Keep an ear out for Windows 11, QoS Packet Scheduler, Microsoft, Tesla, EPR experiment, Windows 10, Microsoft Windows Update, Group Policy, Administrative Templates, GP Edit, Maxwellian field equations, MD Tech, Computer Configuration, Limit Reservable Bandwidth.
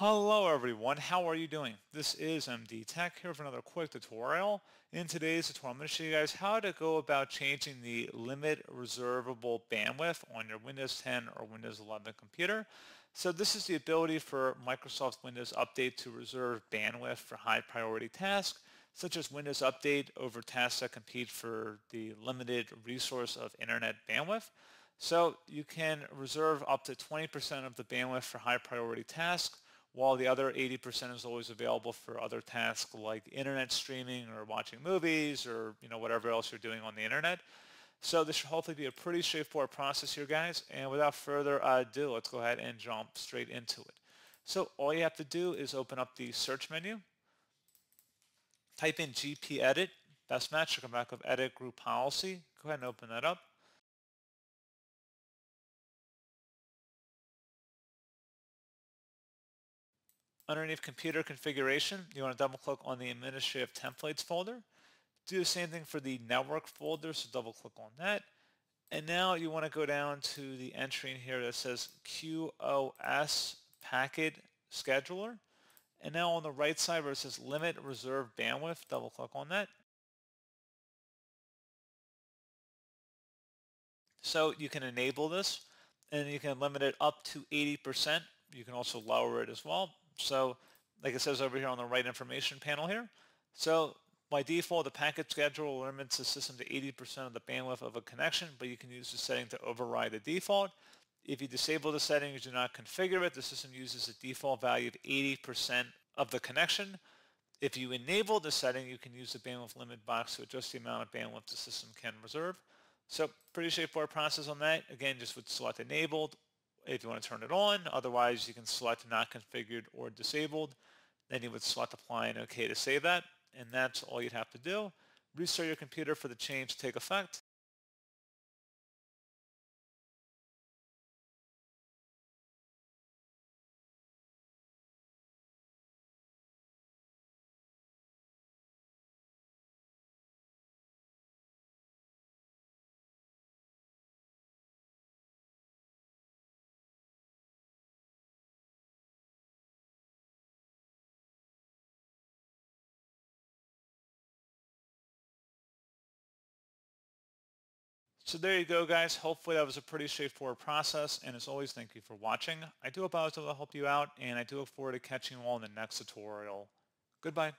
Hello everyone, how are you doing? This is MD Tech here for another quick tutorial. In today's tutorial, I'm going to show you guys how to go about changing the limit reservable bandwidth on your Windows 10 or Windows 11 computer. So this is the ability for Microsoft Windows Update to reserve bandwidth for high priority tasks, such as Windows Update, over tasks that compete for the limited resource of internet bandwidth. So you can reserve up to 20% of the bandwidth for high priority tasks, while the other 80% is always available for other tasks like internet streaming or watching movies or whatever else you're doing on the internet. So this should hopefully be a pretty straightforward process here, guys. And without further ado, let's go ahead and jump straight into it. So all you have to do is open up the search menu, type in GP Edit, best match, should come back with Edit Group Policy. Go ahead and open that up. Underneath Computer Configuration, you want to double-click on the Administrative Templates folder. Do the same thing for the Network folder, so double-click on that. And now you want to go down to the entry in here that says QoS Packet Scheduler. And now on the right side where it says Limit Reserve Bandwidth, double-click on that. So you can enable this, and you can limit it up to 80%. You can also lower it as well. So like it says over here on the right information panel here. So by default, the packet schedule limits the system to 80% of the bandwidth of a connection, but you can use the setting to override the default. If you disable the setting, you do not configure it, the system uses the default value of 80% of the connection. If you enable the setting, you can use the bandwidth limit box to adjust the amount of bandwidth the system can reserve. So pretty straightforward process on that. Again, just with select enabled, if you want to turn it on. Otherwise, you can select not configured or disabled. Then you would select apply and OK to save that. And that's all you'd have to do. Restart your computer for the change to take effect. So there you go, guys. Hopefully that was a pretty straightforward process, and as always, thank you for watching. I do hope I was able to help you out, and I do look forward to catching you all in the next tutorial. Goodbye.